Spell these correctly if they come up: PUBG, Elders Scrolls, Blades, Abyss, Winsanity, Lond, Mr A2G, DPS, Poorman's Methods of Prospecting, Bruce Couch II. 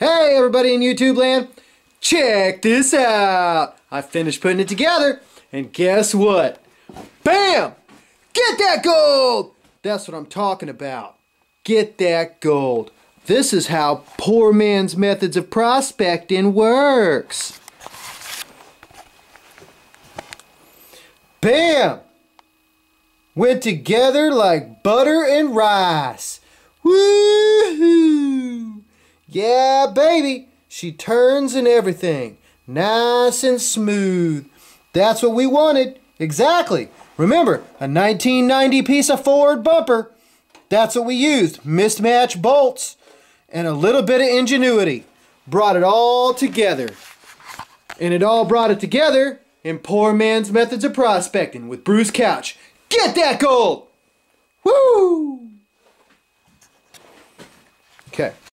Hey everybody in YouTube land, check this out. I finished putting it together and guess what? Bam! Get that gold! That's what I'm talking about. Get that gold. This is how poor man's methods of prospecting works. Bam! Went together like butter and rice. Woohoo! Yeah, baby. She turns and everything. Nice and smooth. That's what we wanted. Exactly. Remember, a 1990 piece of Ford bumper. That's what we used. Mismatched bolts and a little bit of ingenuity. Brought it all together. And it all brought it together in Poor Man's Methods of Prospecting with Bruce Couch. Get that gold! Woo! Okay.